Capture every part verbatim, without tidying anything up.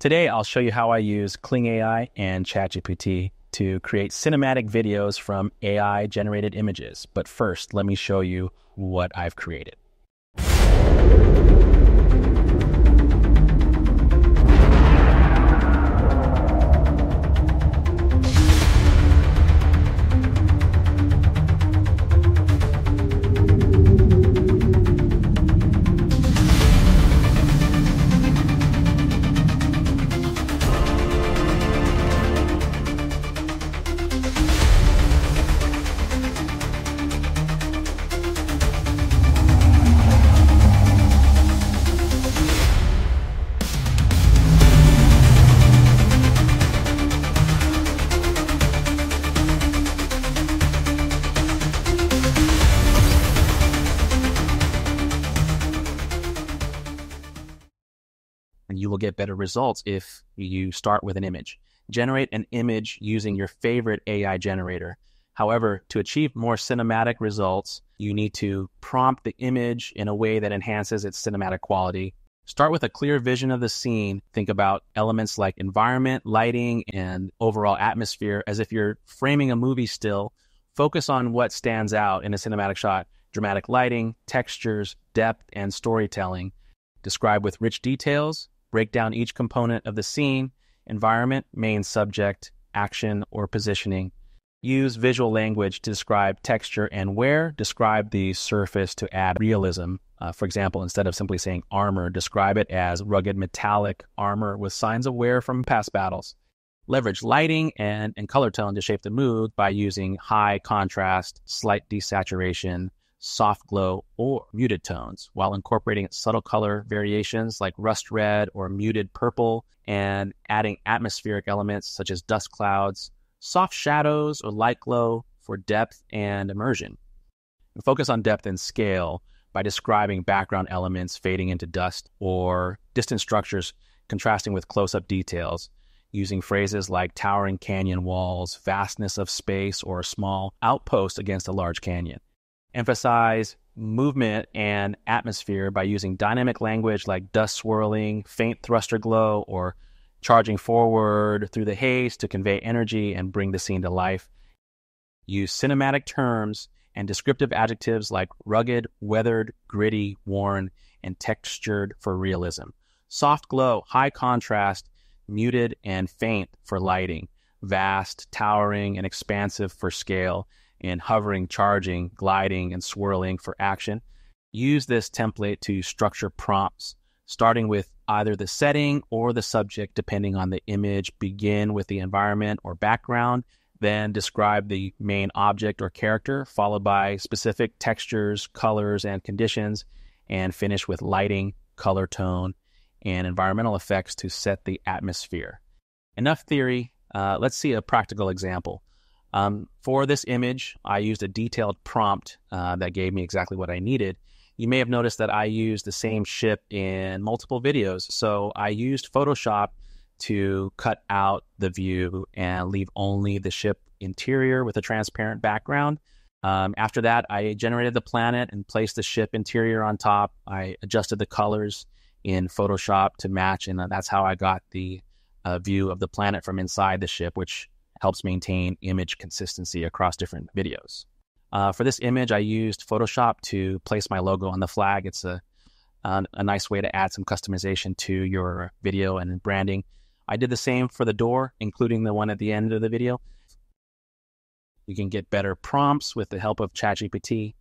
Today, I'll show you how I use Kling A I and ChatGPT to create cinematic videos from A I-generated images. But first, let me show you what I've created. And you will get better results if you start with an image. Generate an image using your favorite A I generator. However, to achieve more cinematic results, you need to prompt the image in a way that enhances its cinematic quality. Start with a clear vision of the scene. Think about elements like environment, lighting, and overall atmosphere as if you're framing a movie still. Focus on what stands out in a cinematic shot: dramatic lighting, textures, depth, and storytelling. Describe with rich details. Break down each component of the scene: environment, main subject, action, or positioning. Use visual language to describe texture and wear. Describe the surface to add realism. Uh, for example, instead of simply saying armor, describe it as rugged metallic armor with signs of wear from past battles. Leverage lighting and, and color tone to shape the mood by using high contrast, slight desaturation, soft glow, or muted tones, while incorporating subtle color variations like rust red or muted purple, and adding atmospheric elements such as dust clouds, soft shadows, or light glow for depth and immersion. And focus on depth and scale by describing background elements fading into dust or distant structures contrasting with close-up details, using phrases like towering canyon walls, vastness of space, or a small outpost against a large canyon. Emphasize movement and atmosphere by using dynamic language like dust swirling, faint thruster glow, or charging forward through the haze to convey energy and bring the scene to life. Use cinematic terms and descriptive adjectives like rugged, weathered, gritty, worn, and textured for realism. Soft glow, high contrast, muted, and faint for lighting. Vast, towering, and expansive for scale. In hovering, charging, gliding, and swirling for action. Use this template to structure prompts, starting with either the setting or the subject, depending on the image. Begin with the environment or background, then describe the main object or character, followed by specific textures, colors, and conditions, and finish with lighting, color tone, and environmental effects to set the atmosphere. Enough theory. Uh, let's see a practical example. Um, for this image, I used a detailed prompt uh, that gave me exactly what I needed. You may have noticed that I used the same ship in multiple videos. So I used Photoshop to cut out the view and leave only the ship interior with a transparent background. Um, after that, I generated the planet and placed the ship interior on top. I adjusted the colors in Photoshop to match, and that's how I got the uh, view of the planet from inside the ship, which helps maintain image consistency across different videos. Uh, for this image, I used Photoshop to place my logo on the flag. It's a, a, a nice way to add some customization to your video and branding. I did the same for the door, including the one at the end of the video. You can get better prompts with the help of ChatGPT.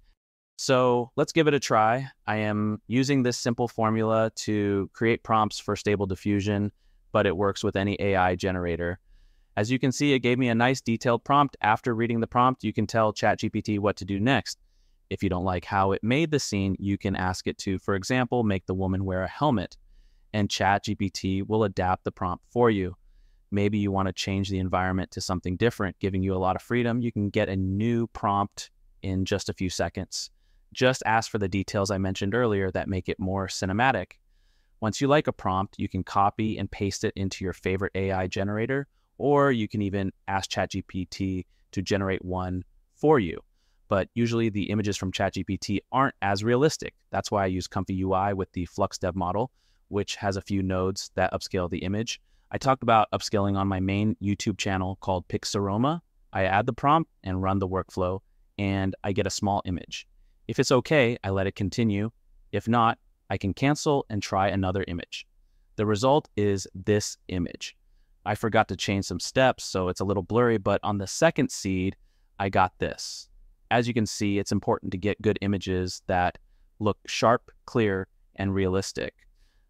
So let's give it a try. I am using this simple formula to create prompts for Stable Diffusion, but it works with any A I generator. As you can see, it gave me a nice detailed prompt. After reading the prompt, you can tell ChatGPT what to do next. If you don't like how it made the scene, you can ask it to, for example, make the woman wear a helmet, and ChatGPT will adapt the prompt for you. Maybe you want to change the environment to something different, giving you a lot of freedom. You can get a new prompt in just a few seconds. Just ask for the details I mentioned earlier that make it more cinematic. Once you like a prompt, you can copy and paste it into your favorite A I generator, or you can even ask ChatGPT to generate one for you. But usually the images from ChatGPT aren't as realistic. That's why I use Comfy U I with the Flux dev model, which has a few nodes that upscale the image. I talked about upscaling on my main YouTube channel called Pixaroma. I add the prompt and run the workflow, and I get a small image. If it's okay, I let it continue. If not, I can cancel and try another image. The result is this image. I forgot to change some steps, so it's a little blurry, but on the second seed, I got this. As you can see, it's important to get good images that look sharp, clear, and realistic.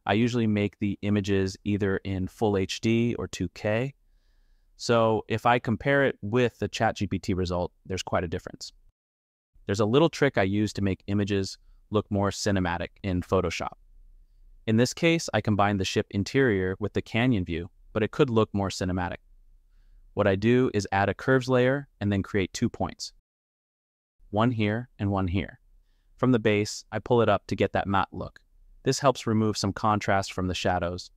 I usually make the images either in full H D or two K. So if I compare it with the ChatGPT result, there's quite a difference. There's a little trick I use to make images look more cinematic in Photoshop. In this case, I combined the ship interior with the canyon view, but it could look more cinematic. What I do is add a curves layer and then create two points, one here and one here. From the base, I pull it up to get that matte look. This helps remove some contrast from the shadows.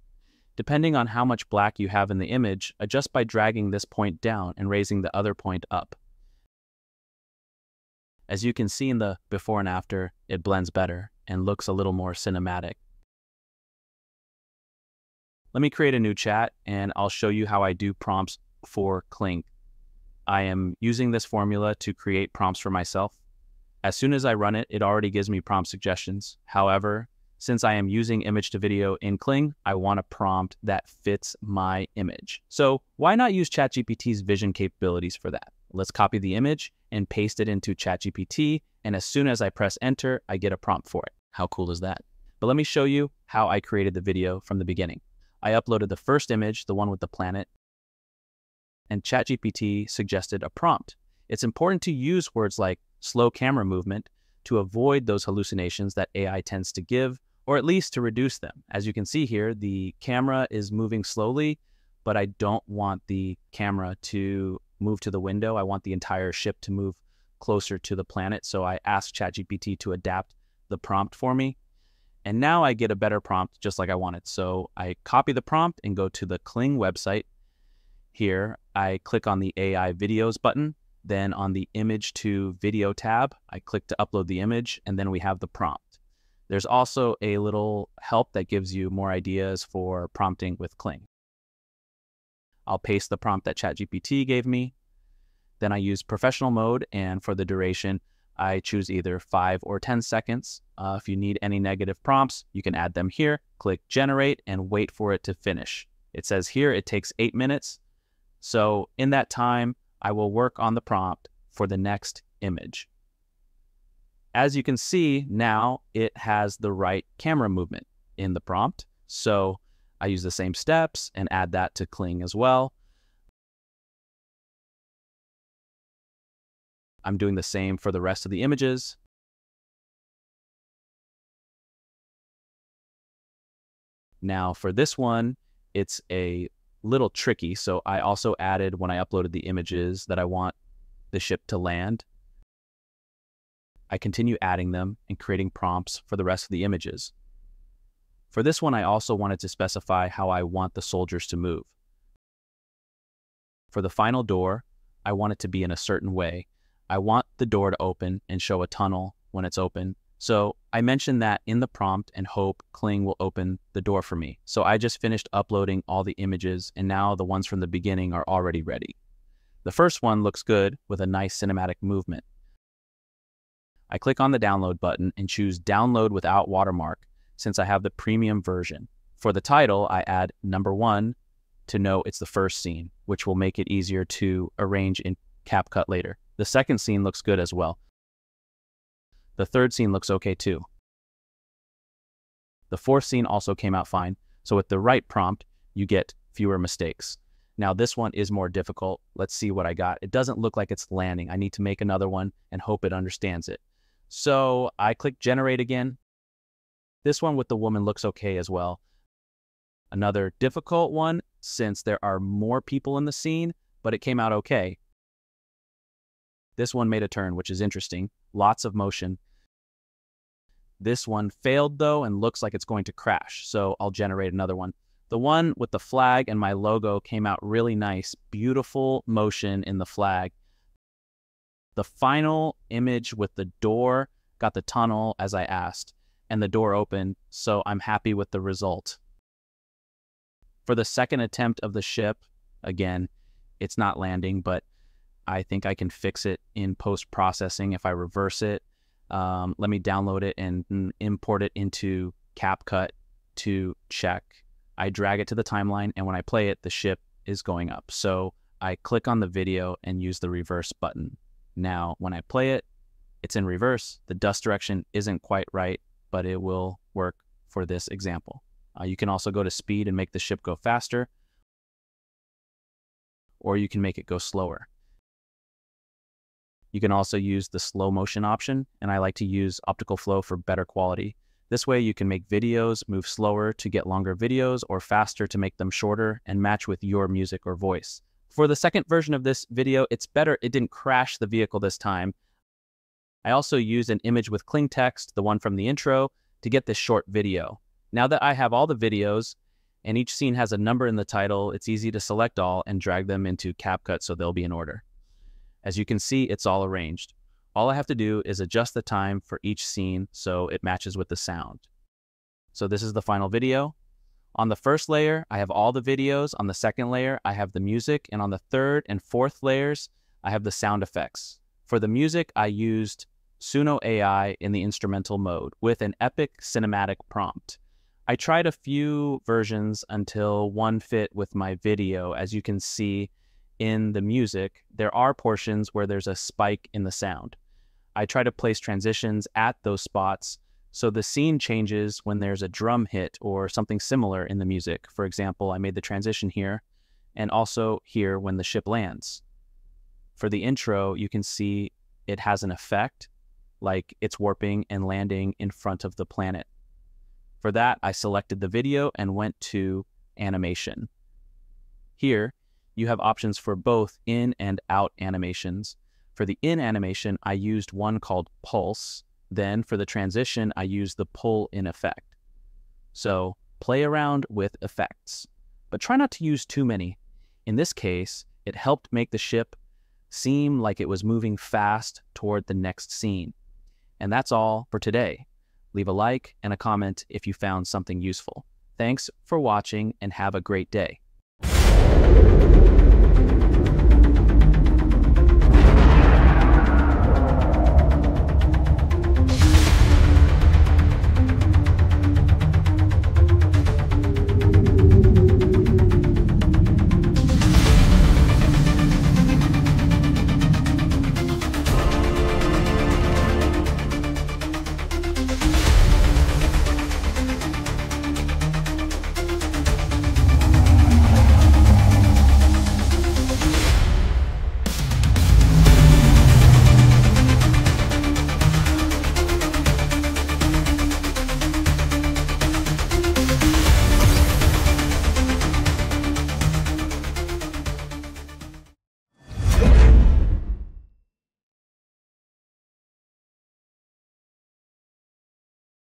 Depending on how much black you have in the image, adjust by dragging this point down and raising the other point up. As you can see in the before and after, it blends better and looks a little more cinematic. Let me create a new chat and I'll show you how I do prompts for Kling. I am using this formula to create prompts for myself. As soon as I run it, it already gives me prompt suggestions. However, since I am using image to video in Kling, I want a prompt that fits my image. So why not use ChatGPT's vision capabilities for that? Let's copy the image and paste it into ChatGPT. And as soon as I press enter, I get a prompt for it. How cool is that? But let me show you how I created the video from the beginning. I uploaded the first image, the one with the planet, and ChatGPT suggested a prompt. It's important to use words like slow camera movement to avoid those hallucinations that A I tends to give, or at least to reduce them. As you can see here, the camera is moving slowly, but I don't want the camera to move to the window. I want the entire ship to move closer to the planet. So I asked ChatGPT to adapt the prompt for me. And now I get a better prompt just like I wanted. So I copy the prompt and go to the Kling website. Here, I click on the A I videos button. Then on the image to video tab, I click to upload the image, and then we have the prompt. There's also a little help that gives you more ideas for prompting with Kling. I'll paste the prompt that ChatGPT gave me. Then I use professional mode, and for the duration, I choose either five or ten seconds. Uh, if you need any negative prompts, you can add them here. Click generate and wait for it to finish. It says here it takes eight minutes. So in that time, I will work on the prompt for the next image. As you can see, now it has the right camera movement in the prompt. So I use the same steps and add that to Kling as well. I'm doing the same for the rest of the images. Now for this one, it's a little tricky, so I also added when I uploaded the images that I want the ship to land. I continue adding them and creating prompts for the rest of the images. For this one, I also wanted to specify how I want the soldiers to move. For the final door, I want it to be in a certain way. I want the door to open and show a tunnel when it's open. So I mentioned that in the prompt and hope Kling will open the door for me. So I just finished uploading all the images, and now the ones from the beginning are already ready. The first one looks good with a nice cinematic movement. I click on the download button and choose download without watermark since I have the premium version. For the title, I add number one to know it's the first scene, which will make it easier to arrange in CapCut later. The second scene looks good as well. The third scene looks okay too. The fourth scene also came out fine. So with the right prompt, you get fewer mistakes. Now this one is more difficult. Let's see what I got. It doesn't look like it's landing. I need to make another one and hope it understands it. So I click generate again. This one with the woman looks okay as well. Another difficult one since there are more people in the scene, but it came out okay. This one made a turn, which is interesting. Lots of motion. This one failed though and looks like it's going to crash, so I'll generate another one. The one with the flag and my logo came out really nice. Beautiful motion in the flag. The final image with the door got the tunnel as I asked. and the door opened, so I'm happy with the result. For the second attempt of the ship, again, it's not landing, but I think I can fix it in post-processing if I reverse it. Um, let me download it and import it into CapCut to check. I drag it to the timeline, and when I play it, the ship is going up. So I click on the video and use the reverse button. Now, when I play it, it's in reverse. The dust direction isn't quite right, but it will work for this example. Uh, you can also go to speed and make the ship go faster, or you can make it go slower. You can also use the slow motion option, and I like to use optical flow for better quality. This way you can make videos move slower to get longer videos, or faster to make them shorter and match with your music or voice. For the second version of this video, it's better it didn't crash the vehicle this time. I also used an image with Kling text, the one from the intro, to get this short video. Now that I have all the videos, and each scene has a number in the title, it's easy to select all and drag them into CapCut so they'll be in order. As you can see, it's all arranged. All I have to do is adjust the time for each scene so it matches with the sound. So this is the final video. On the first layer, I have all the videos. On the second layer, I have the music. And on the third and fourth layers, I have the sound effects. For the music, I used Suno A I in the instrumental mode with an epic cinematic prompt. I tried a few versions until one fit with my video. As you can see in the music, there are portions where there's a spike in the sound. I try to place transitions at those spots, so the scene changes when there's a drum hit or something similar in the music. For example, I made the transition here and also here when the ship lands. For the intro, you can see it has an effect, like it's warping and landing in front of the planet. For that, I selected the video and went to animation. Here, you have options for both in and out animations. For the in animation, I used one called Pulse. Then for the transition, I use the pull in effect. So play around with effects, but try not to use too many. In this case, it helped make the ship seem like it was moving fast toward the next scene. And that's all for today. Leave a like and a comment if you found something useful. Thanks for watching and have a great day.